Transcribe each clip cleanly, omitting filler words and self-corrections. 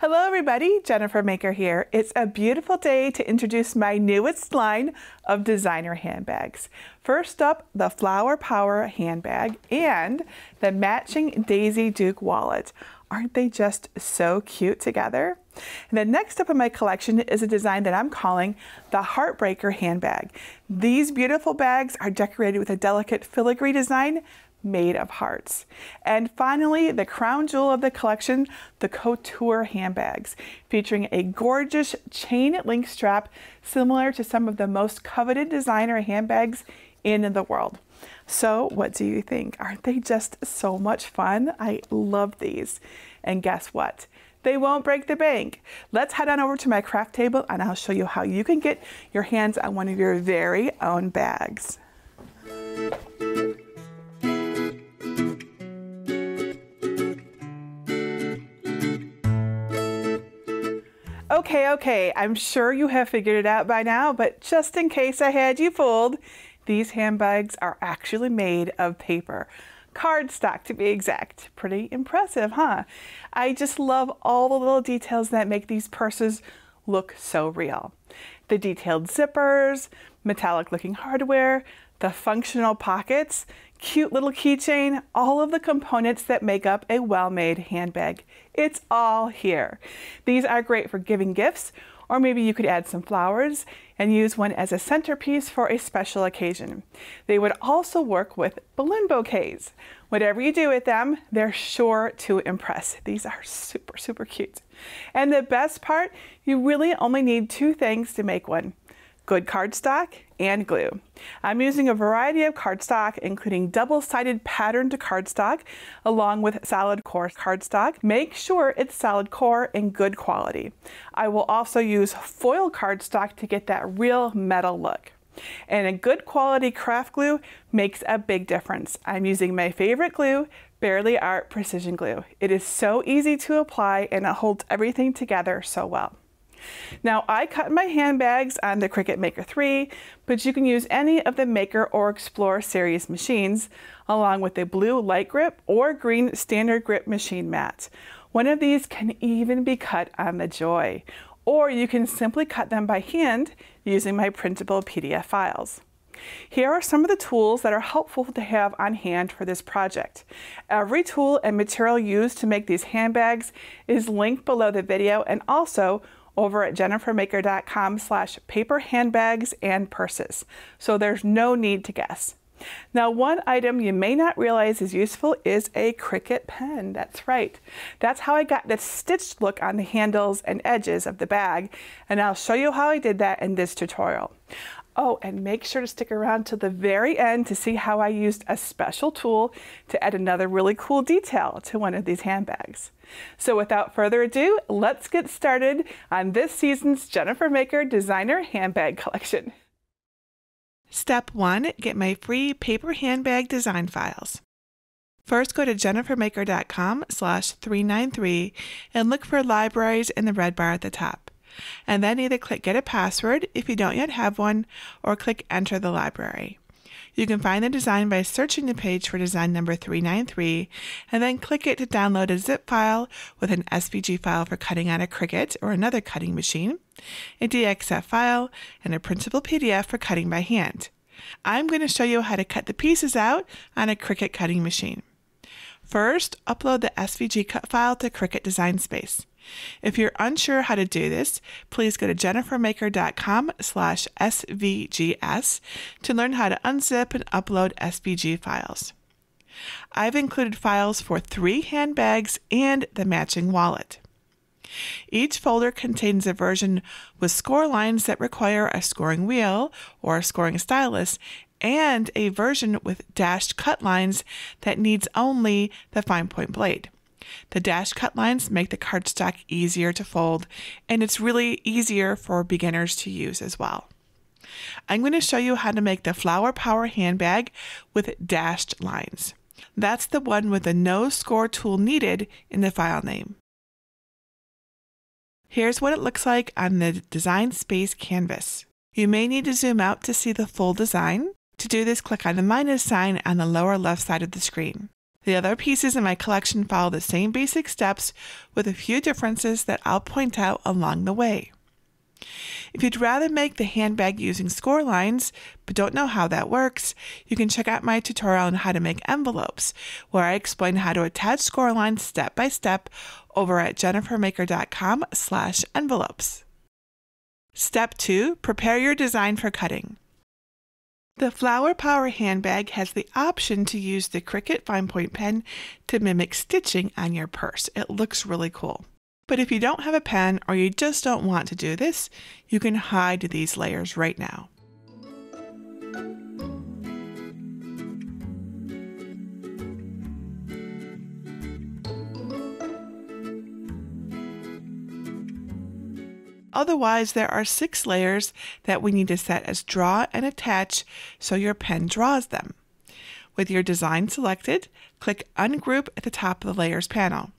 Hello everybody, Jennifer Maker here. It's a beautiful day to introduce my newest line of designer handbags. First up, the Flower Power handbag and the matching Daisy Duke wallet. Aren't they just so cute together? And then next up in my collection is a design that I'm calling the Heartbreaker handbag. These beautiful bags are decorated with a delicate filigree design made of hearts. And finally, the crown jewel of the collection, the Couture handbags, featuring a gorgeous chain link strap similar to some of the most coveted designer handbags in the world. So what do you think? Aren't they just so much fun? I love these. And guess what? They won't break the bank. Let's head on over to my craft table and I'll show you how you can get your hands on one of your very own bags. Okay, I'm sure you have figured it out by now, but just in case I had you fooled, these handbags are actually made of paper. Cardstock to be exact. Pretty impressive, huh? I just love all the little details that make these purses look so real. The detailed zippers, metallic looking hardware, the functional pockets, cute little keychain, all of the components that make up a well-made handbag. It's all here. These are great for giving gifts, or maybe you could add some flowers and use one as a centerpiece for a special occasion. They would also work with balloon bouquets. Whatever you do with them, they're sure to impress. These are super, super cute. And the best part, you really only need two things to make one: good cardstock and glue. I'm using a variety of cardstock, including double-sided patterned cardstock, along with solid core cardstock. Make sure it's solid core and good quality. I will also use foil cardstock to get that real metal look. And a good quality craft glue makes a big difference. I'm using my favorite glue, Bearly Art Precision Glue. It is so easy to apply and it holds everything together so well. Now, I cut my handbags on the Cricut Maker 3, but you can use any of the Maker or Explorer series machines, along with a blue light grip or green standard grip machine mat. One of these can even be cut on the Joy, or you can simply cut them by hand using my printable PDF files. Here are some of the tools that are helpful to have on hand for this project. Every tool and material used to make these handbags is linked below the video and also over at jennifermaker.com/paper-handbags-and-purses. So there's no need to guess. Now, one item you may not realize is useful is a Cricut pen. That's right. That's how I got the stitched look on the handles and edges of the bag. And I'll show you how I did that in this tutorial. Oh, and make sure to stick around to the very end to see how I used a special tool to add another really cool detail to one of these handbags. So without further ado, let's get started on this season's Jennifer Maker Designer Handbag Collection. Step 1, get my free paper handbag design files. First, go to jennifermaker.com/393 and look for libraries in the red bar at the top. And then either click Get a Password if you don't yet have one, or click Enter the Library. You can find the design by searching the page for design number 393, and then click it to download a zip file with an SVG file for cutting on a Cricut or another cutting machine, a DXF file, and a printable PDF for cutting by hand. I'm going to show you how to cut the pieces out on a Cricut cutting machine. First, upload the SVG cut file to Cricut Design Space. If you're unsure how to do this, please go to jennifermaker.com/svgs to learn how to unzip and upload SVG files. I've included files for 3 handbags and the matching wallet. Each folder contains a version with score lines that require a scoring wheel or a scoring stylus, and a version with dashed cut lines that needs only the fine point blade. The dashed cut lines make the cardstock easier to fold, and it's really easier for beginners to use as well. I'm going to show you how to make the Flower Power handbag with dashed lines. That's the one with the no score tool needed in the file name. Here's what it looks like on the Design Space canvas. You may need to zoom out to see the full design. To do this, click on the minus sign on the lower left side of the screen. The other pieces in my collection follow the same basic steps with a few differences that I'll point out along the way. If you'd rather make the handbag using score lines, but don't know how that works, you can check out my tutorial on how to make envelopes, where I explain how to attach score lines step by step over at jennifermaker.com/envelopes. Step 2. Prepare your design for cutting. The Flower Power handbag has the option to use the Cricut Fine Point Pen to mimic stitching on your purse. It looks really cool. But if you don't have a pen or you just don't want to do this, you can hide these layers right now. Otherwise, there are 6 layers that we need to set as draw and attach so your pen draws them. With your design selected, click Ungroup at the top of the Layers panel.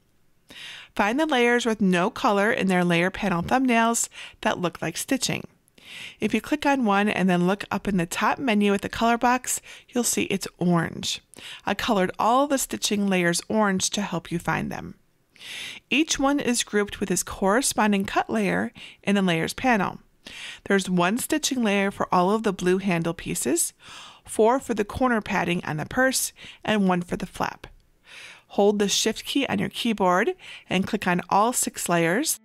Find the layers with no color in their layer panel thumbnails that look like stitching. If you click on one and then look up in the top menu at the color box, you'll see it's orange. I colored all the stitching layers orange to help you find them. Each one is grouped with its corresponding cut layer in the Layers panel. There's 1 stitching layer for all of the blue handle pieces, 4 for the corner padding on the purse, and 1 for the flap. Hold the Shift key on your keyboard and click on all 6 layers.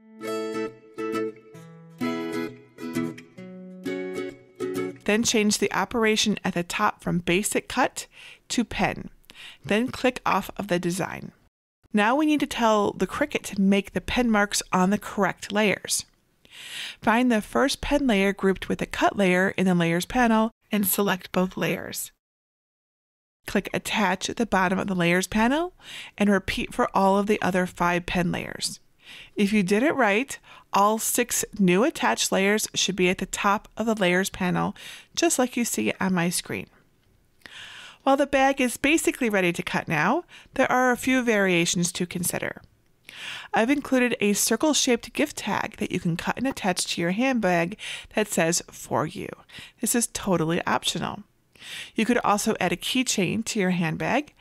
Then change the operation at the top from Basic Cut to Pen. Then click off of the design. Now we need to tell the Cricut to make the pen marks on the correct layers. Find the first pen layer grouped with the cut layer in the Layers panel and select both layers. Click Attach at the bottom of the Layers panel and repeat for all of the other 5 pen layers. If you did it right, all 6 new attached layers should be at the top of the Layers panel, just like you see on my screen. While the bag is basically ready to cut now, there are a few variations to consider. I've included a circle-shaped gift tag that you can cut and attach to your handbag that says "For You." This is totally optional. You could also add a keychain to your handbag.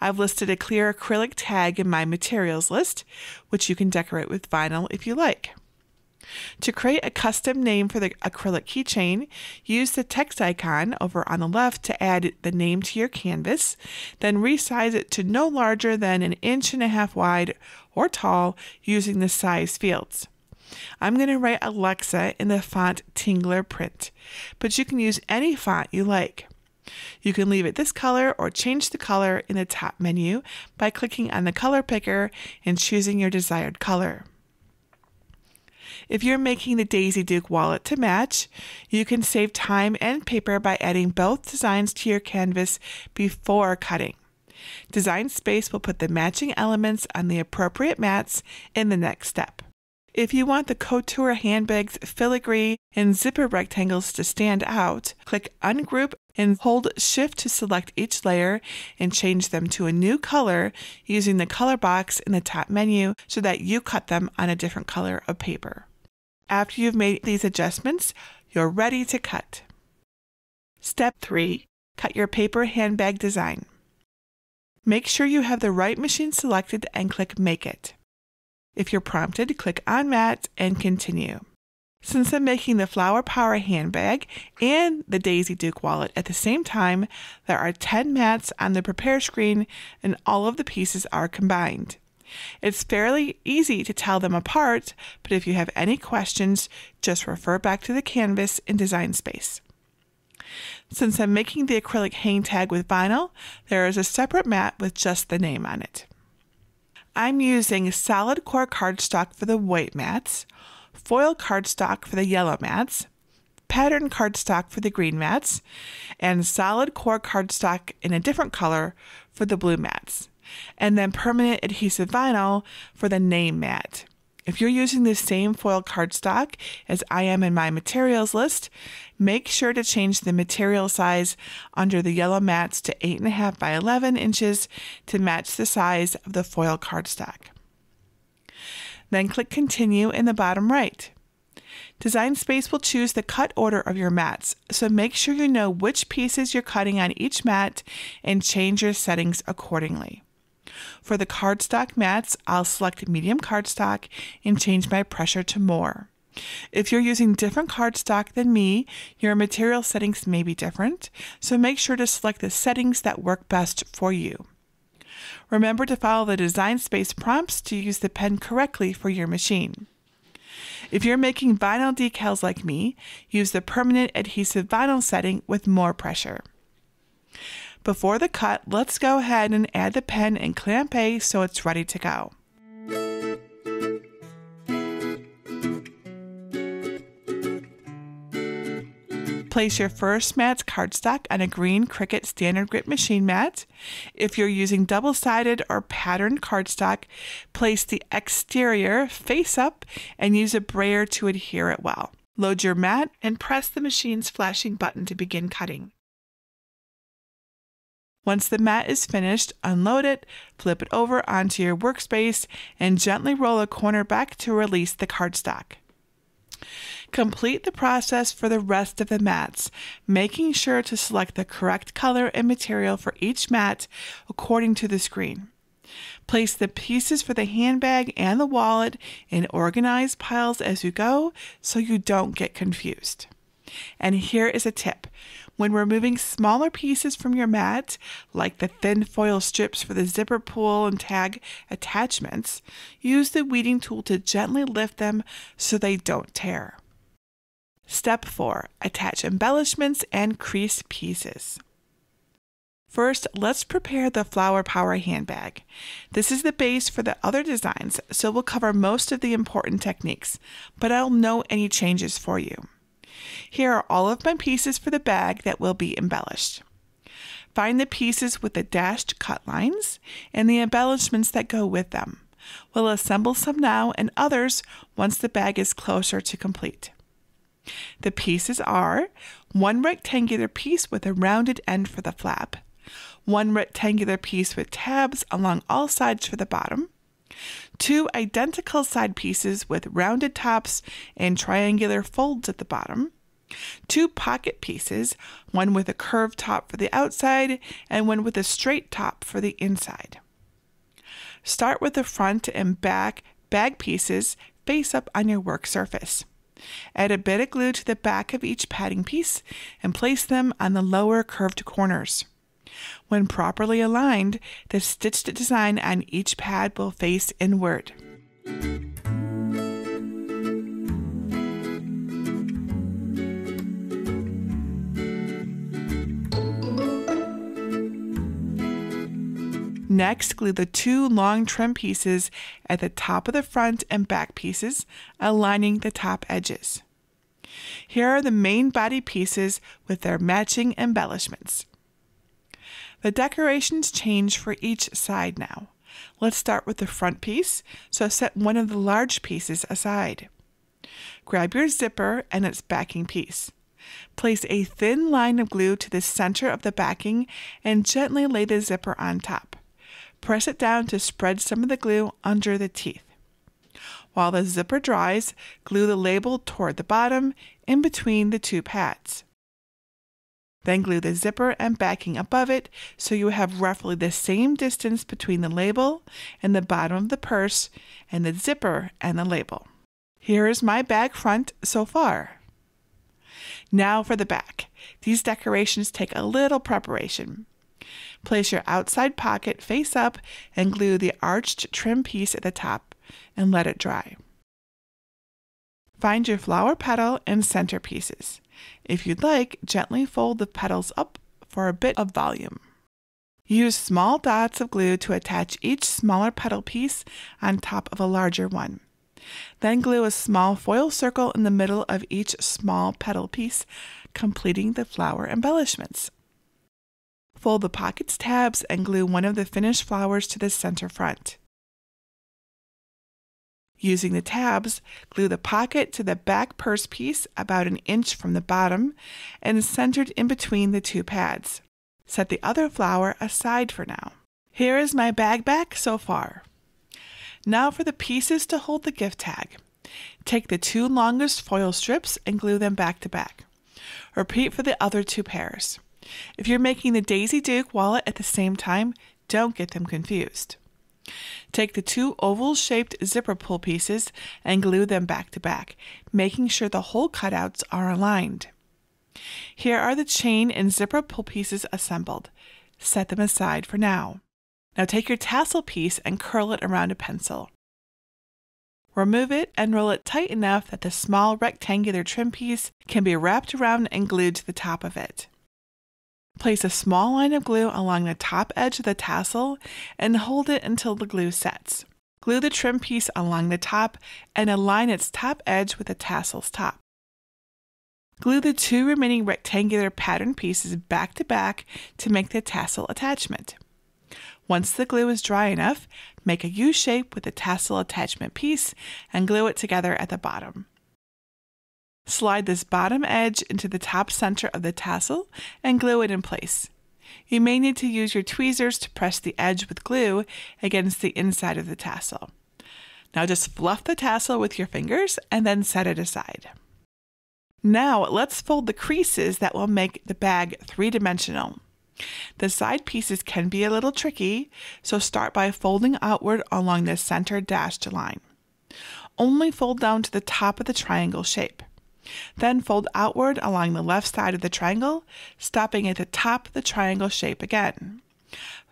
I've listed a clear acrylic tag in my materials list, which you can decorate with vinyl if you like. To create a custom name for the acrylic keychain, use the text icon over on the left to add the name to your canvas, then resize it to no larger than 1.5 inches wide or tall using the size fields. I'm going to write Alexa in the font Tingler print, but you can use any font you like. You can leave it this color or change the color in the top menu by clicking on the color picker and choosing your desired color. If you're making the Daisy Duke wallet to match, you can save time and paper by adding both designs to your canvas before cutting. Design Space will put the matching elements on the appropriate mats in the next step. If you want the Couture handbag's filigree and zipper rectangles to stand out, click Ungroup and hold Shift to select each layer and change them to a new color using the color box in the top menu so that you cut them on a different color of paper. After you've made these adjustments, you're ready to cut. Step 3. Cut your paper handbag design. Make sure you have the right machine selected and click Make It. If you're prompted, click on Mat and continue. Since I'm making the Flower Power handbag and the Daisy Duke wallet at the same time, there are 10 mats on the prepare screen and all of the pieces are combined. It's fairly easy to tell them apart, but if you have any questions, just refer back to the canvas in Design Space. Since I'm making the acrylic hang tag with vinyl, there is a separate mat with just the name on it. I'm using solid core cardstock for the white mats, foil cardstock for the yellow mats, pattern cardstock for the green mats, and solid core cardstock in a different color for the blue mats, and then permanent adhesive vinyl for the name mat. If you're using the same foil cardstock as I am in my materials list, make sure to change the material size under the yellow mats to 8.5 by 11 inches to match the size of the foil cardstock. Then click Continue in the bottom right. Design Space will choose the cut order of your mats, so make sure you know which pieces you're cutting on each mat and change your settings accordingly. For the cardstock mats, I'll select medium cardstock and change my pressure to more. If you're using different cardstock than me, your material settings may be different, so make sure to select the settings that work best for you. Remember to follow the Design Space prompts to use the pen correctly for your machine. If you're making vinyl decals like me, use the permanent adhesive vinyl setting with more pressure. Before the cut, let's go ahead and add the pen and clamp A so it's ready to go. Place your first mat's cardstock on a green Cricut Standard Grip machine mat. If you're using double-sided or patterned cardstock, place the exterior face up and use a brayer to adhere it well. Load your mat and press the machine's flashing button to begin cutting. Once the mat is finished, unload it, flip it over onto your workspace, and gently roll a corner back to release the cardstock. Complete the process for the rest of the mats, making sure to select the correct color and material for each mat according to the screen. Place the pieces for the handbag and the wallet in organized piles as you go so you don't get confused. And here is a tip. When removing smaller pieces from your mat, like the thin foil strips for the zipper pull and tag attachments, use the weeding tool to gently lift them so they don't tear. Step 4. Attach embellishments and crease pieces. First, let's prepare the Flower Power handbag. This is the base for the other designs, so we'll cover most of the important techniques, but I'll note any changes for you. Here are all of my pieces for the bag that will be embellished. Find the pieces with the dashed cut lines and the embellishments that go with them. We'll assemble some now and others once the bag is closer to complete. The pieces are one rectangular piece with a rounded end for the flap, one rectangular piece with tabs along all sides for the bottom, two identical side pieces with rounded tops and triangular folds at the bottom, two pocket pieces, one with a curved top for the outside and one with a straight top for the inside. Start with the front and back bag pieces face up on your work surface. Add a bit of glue to the back of each padding piece and place them on the lower curved corners. When properly aligned, the stitched design on each pad will face inward. Next, glue the two long trim pieces at the top of the front and back pieces, aligning the top edges. Here are the main body pieces with their matching embellishments. The decorations change for each side now. Let's start with the front piece, so set one of the large pieces aside. Grab your zipper and its backing piece. Place a thin line of glue to the center of the backing and gently lay the zipper on top. Press it down to spread some of the glue under the teeth. While the zipper dries, glue the label toward the bottom in between the two pads. Then glue the zipper and backing above it so you have roughly the same distance between the label and the bottom of the purse and the zipper and the label. Here is my bag front so far. Now for the back. These decorations take a little preparation. Place your outside pocket face up and glue the arched trim piece at the top and let it dry. Find your flower petal and center pieces. If you'd like, gently fold the petals up for a bit of volume. Use small dots of glue to attach each smaller petal piece on top of a larger one. Then glue a small foil circle in the middle of each small petal piece, completing the flower embellishments. Fold the pocket's tabs and glue one of the finished flowers to the center front. Using the tabs, glue the pocket to the back purse piece about an inch from the bottom and centered in between the two pads. Set the other flower aside for now. Here is my bag back so far. Now for the pieces to hold the gift tag. Take the two longest foil strips and glue them back to back. Repeat for the other two pairs. If you're making the Daisy Duke wallet at the same time, don't get them confused. Take the two oval-shaped zipper pull pieces and glue them back to back, making sure the hole cutouts are aligned. Here are the chain and zipper pull pieces assembled. Set them aside for now. Now take your tassel piece and curl it around a pencil. Remove it and roll it tight enough that the small rectangular trim piece can be wrapped around and glued to the top of it. Place a small line of glue along the top edge of the tassel and hold it until the glue sets. Glue the trim piece along the top and align its top edge with the tassel's top. Glue the two remaining rectangular pattern pieces back to back to make the tassel attachment. Once the glue is dry enough, make a U shape with the tassel attachment piece and glue it together at the bottom. Slide this bottom edge into the top center of the tassel and glue it in place. You may need to use your tweezers to press the edge with glue against the inside of the tassel. Now just fluff the tassel with your fingers and then set it aside. Now let's fold the creases that will make the bag three-dimensional. The side pieces can be a little tricky, so start by folding outward along the center dashed line. Only fold down to the top of the triangle shape. Then fold outward along the left side of the triangle, stopping at the top of the triangle shape again.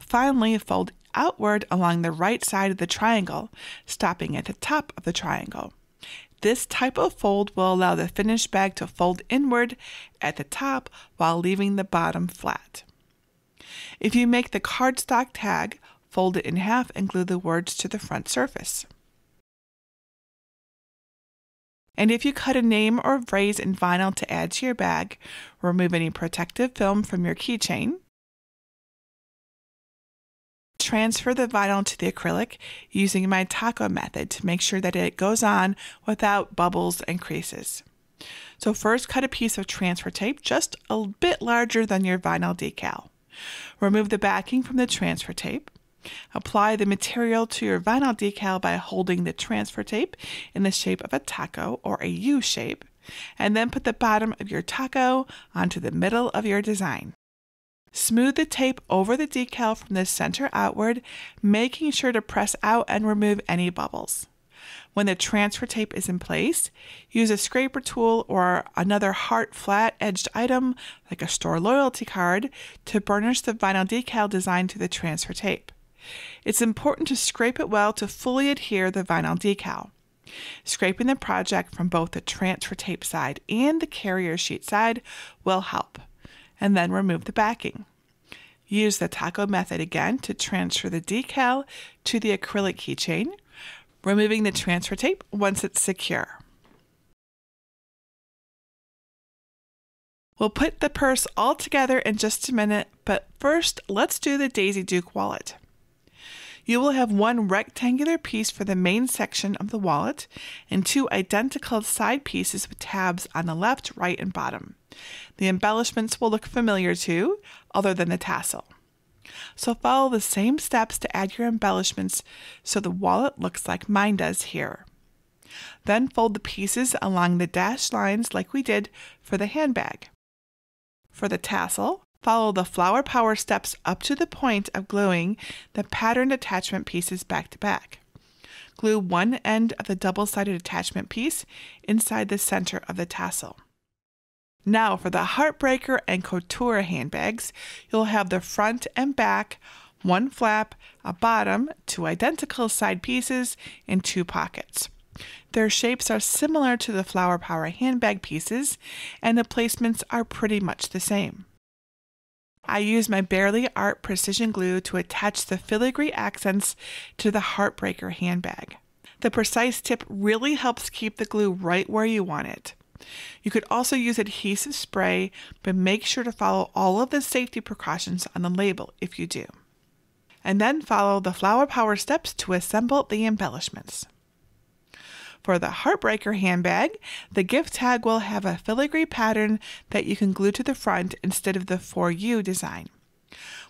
Finally, fold outward along the right side of the triangle, stopping at the top of the triangle. This type of fold will allow the finished bag to fold inward at the top while leaving the bottom flat. If you make the cardstock tag, fold it in half and glue the words to the front surface. And if you cut a name or phrase in vinyl to add to your bag, remove any protective film from your keychain. Transfer the vinyl to the acrylic using my taco method to make sure that it goes on without bubbles and creases. So first cut a piece of transfer tape just a bit larger than your vinyl decal. Remove the backing from the transfer tape. Apply the material to your vinyl decal by holding the transfer tape in the shape of a taco or a U shape, and then put the bottom of your taco onto the middle of your design. Smooth the tape over the decal from the center outward, making sure to press out and remove any bubbles. When the transfer tape is in place, use a scraper tool or another hard flat-edged item like a store loyalty card to burnish the vinyl decal design to the transfer tape. It's important to scrape it well to fully adhere the vinyl decal. Scraping the project from both the transfer tape side and the carrier sheet side will help. And then remove the backing. Use the taco method again to transfer the decal to the acrylic keychain, removing the transfer tape once it's secure. We'll put the purse all together in just a minute, but first let's do the Daisy Duke wallet. You will have one rectangular piece for the main section of the wallet and two identical side pieces with tabs on the left, right, and bottom. The embellishments will look familiar too, other than the tassel. So follow the same steps to add your embellishments so the wallet looks like mine does here. Then fold the pieces along the dashed lines like we did for the handbag. For the tassel, follow the Flower Power steps up to the point of gluing the patterned attachment pieces back to back. Glue one end of the double-sided attachment piece inside the center of the tassel. Now for the Heartbreaker and Couture handbags, you'll have the front and back, one flap, a bottom, two identical side pieces, and two pockets. Their shapes are similar to the Flower Power handbag pieces, and the placements are pretty much the same. I use my Bearly Art Precision Glue to attach the filigree accents to the Heartbreaker handbag. The precise tip really helps keep the glue right where you want it. You could also use adhesive spray, but make sure to follow all of the safety precautions on the label if you do. And then follow the Flower Power steps to assemble the embellishments. For the Heartbreaker handbag, the gift tag will have a filigree pattern that you can glue to the front instead of the For You design.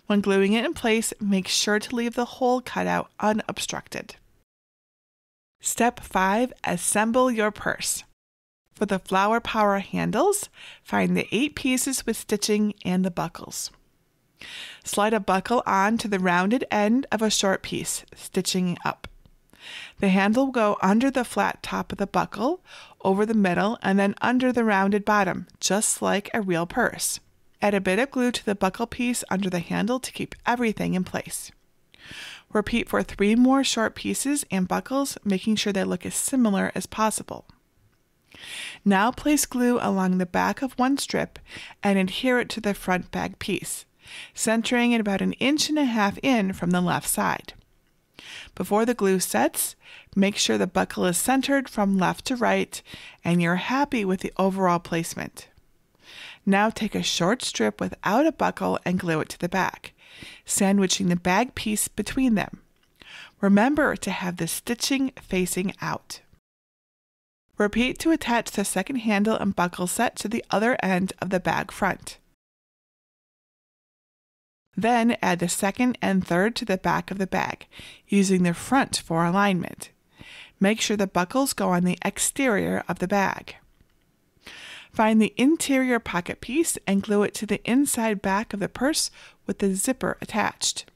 When gluing it in place, make sure to leave the hole cutout unobstructed. Step 5. Assemble your purse. For the Flower Power handles, find the 8 pieces with stitching and the buckles. Slide a buckle on to the rounded end of a short piece, stitching up. The handle will go under the flat top of the buckle, over the middle, and then under the rounded bottom, just like a real purse. Add a bit of glue to the buckle piece under the handle to keep everything in place. Repeat for 3 more short pieces and buckles, making sure they look as similar as possible. Now place glue along the back of one strip and adhere it to the front bag piece, centering it about 1.5 inches in from the left side. Before the glue sets, make sure the buckle is centered from left to right and you're happy with the overall placement. Now take a short strip without a buckle and glue it to the back, sandwiching the bag piece between them. Remember to have the stitching facing out. Repeat to attach the second handle and buckle set to the other end of the bag front. Then add the second and third to the back of the bag, using the front for alignment. Make sure the buckles go on the exterior of the bag. Find the interior pocket piece and glue it to the inside back of the purse with the zipper attached.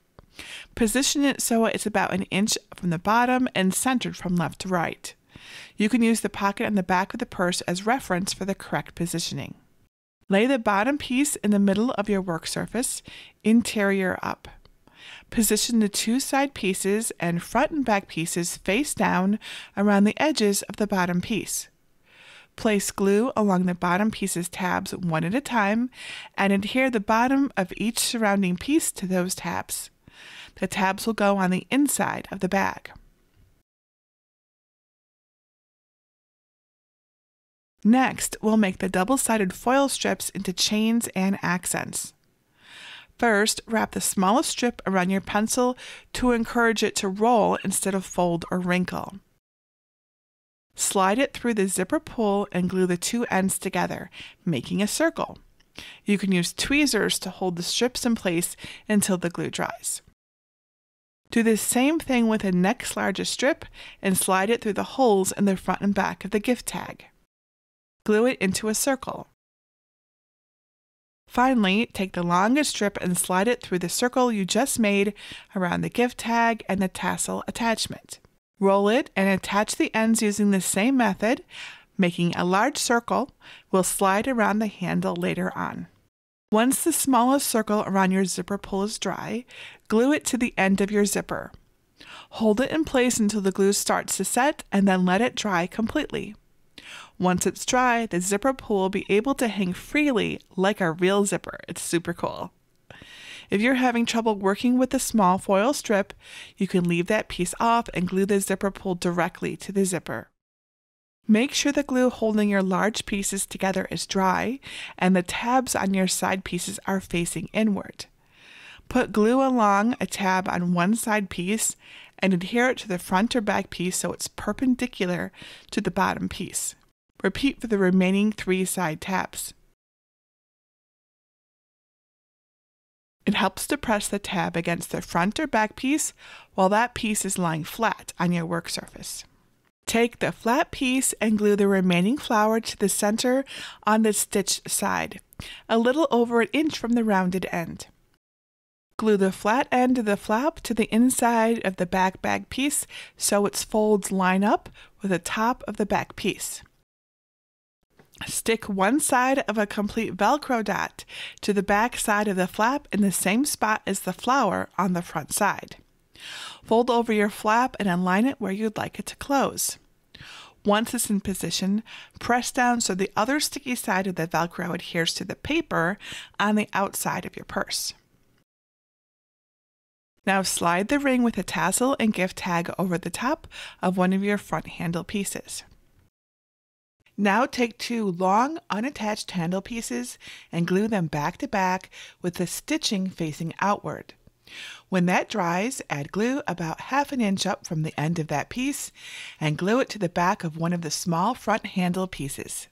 Position it so it's about 1 inch from the bottom and centered from left to right. You can use the pocket on the back of the purse as reference for the correct positioning. Lay the bottom piece in the middle of your work surface, interior up. Position the 2 side pieces and front and back pieces face down around the edges of the bottom piece. Place glue along the bottom pieces tabs one at a time and adhere the bottom of each surrounding piece to those tabs. The tabs will go on the inside of the bag. Next, we'll make the double-sided foil strips into chains and accents. First, wrap the smallest strip around your pencil to encourage it to roll instead of fold or wrinkle. Slide it through the zipper pull and glue the 2 ends together, making a circle. You can use tweezers to hold the strips in place until the glue dries. Do the same thing with the next largest strip and slide it through the holes in the front and back of the gift tag. Glue it into a circle. Finally, take the longest strip and slide it through the circle you just made around the gift tag and the tassel attachment. Roll it and attach the ends using the same method, making a large circle. Will slide around the handle later on. Once the smallest circle around your zipper pull is dry, glue it to the end of your zipper. Hold it in place until the glue starts to set and then let it dry completely. Once it's dry, the zipper pull will be able to hang freely like a real zipper. It's super cool. If you're having trouble working with the small foil strip, you can leave that piece off and glue the zipper pull directly to the zipper. Make sure the glue holding your large pieces together is dry and the tabs on your side pieces are facing inward. Put glue along a tab on one side piece and adhere it to the front or back piece so it's perpendicular to the bottom piece. Repeat for the remaining 3 side tabs. It helps to press the tab against the front or back piece while that piece is lying flat on your work surface. Take the flat piece and glue the remaining flower to the center on the stitched side, a little over 1 inch from the rounded end. Glue the flat end of the flap to the inside of the back bag piece so its folds line up with the top of the back piece. Stick one side of a complete Velcro dot to the back side of the flap in the same spot as the flower on the front side. Fold over your flap and align it where you'd like it to close. Once it's in position, press down so the other sticky side of the Velcro adheres to the paper on the outside of your purse. Now slide the ring with a tassel and gift tag over the top of one of your front handle pieces. Now take 2 long, unattached handle pieces and glue them back to back with the stitching facing outward. When that dries, add glue about 1/2 inch up from the end of that piece and glue it to the back of one of the small front handle pieces.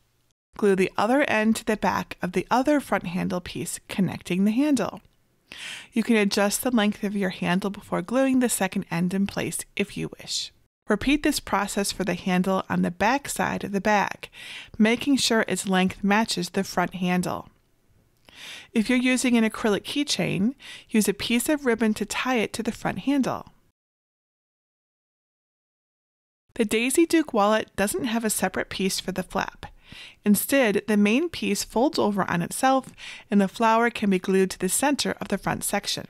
Glue the other end to the back of the other front handle piece, connecting the handle. You can adjust the length of your handle before gluing the second end in place if you wish. Repeat this process for the handle on the back side of the bag, making sure its length matches the front handle. If you're using an acrylic keychain, use a piece of ribbon to tie it to the front handle. The Daisy Duke wallet doesn't have a separate piece for the flap. Instead, the main piece folds over on itself and the flower can be glued to the center of the front section.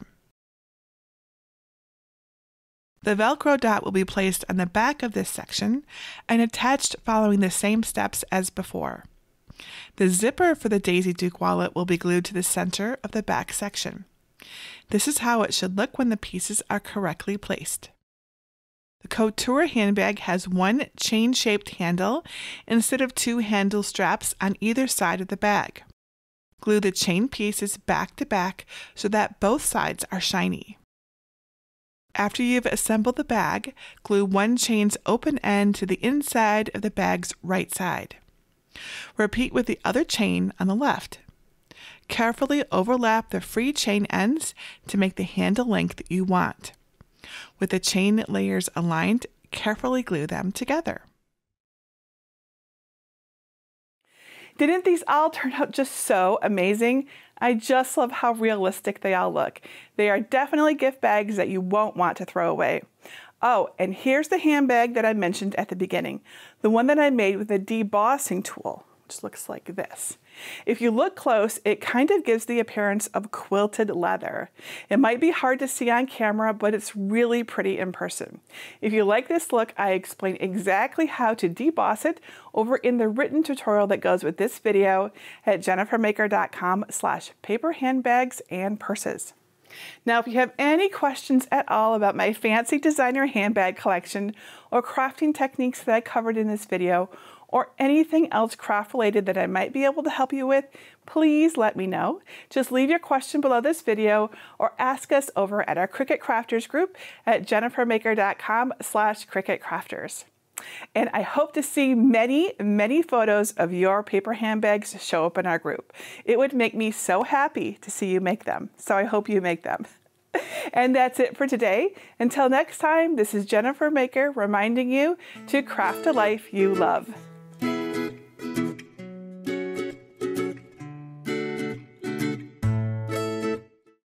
The Velcro dot will be placed on the back of this section and attached following the same steps as before. The zipper for the Daisy Duke wallet will be glued to the center of the back section. This is how it should look when the pieces are correctly placed. The Couture handbag has one chain-shaped handle instead of two handle straps on either side of the bag. Glue the chain pieces back to back so that both sides are shiny. After you've assembled the bag, glue one chain's open end to the inside of the bag's right side. Repeat with the other chain on the left. Carefully overlap the free chain ends to make the handle length you want. With the chain layers aligned, carefully glue them together. Didn't these all turn out just so amazing? I just love how realistic they all look. They are definitely gift bags that you won't want to throw away. Oh, and here's the handbag that I mentioned at the beginning, the one that I made with a debossing tool, which looks like this. If you look close, it kind of gives the appearance of quilted leather. It might be hard to see on camera, but it's really pretty in person. If you like this look, I explain exactly how to deboss it over in the written tutorial that goes with this video at jennifermaker.com/paper handbags and purses. Now, if you have any questions at all about my fancy designer handbag collection or crafting techniques that I covered in this video, or anything else craft related that I might be able to help you with, please let me know. Just leave your question below this video or ask us over at our Cricut Crafters group at jennifermaker.com/Cricut Crafters. And I hope to see many, many photos of your paper handbags show up in our group. It would make me so happy to see you make them. So I hope you make them. And that's it for today. Until next time, this is Jennifer Maker reminding you to craft a life you love.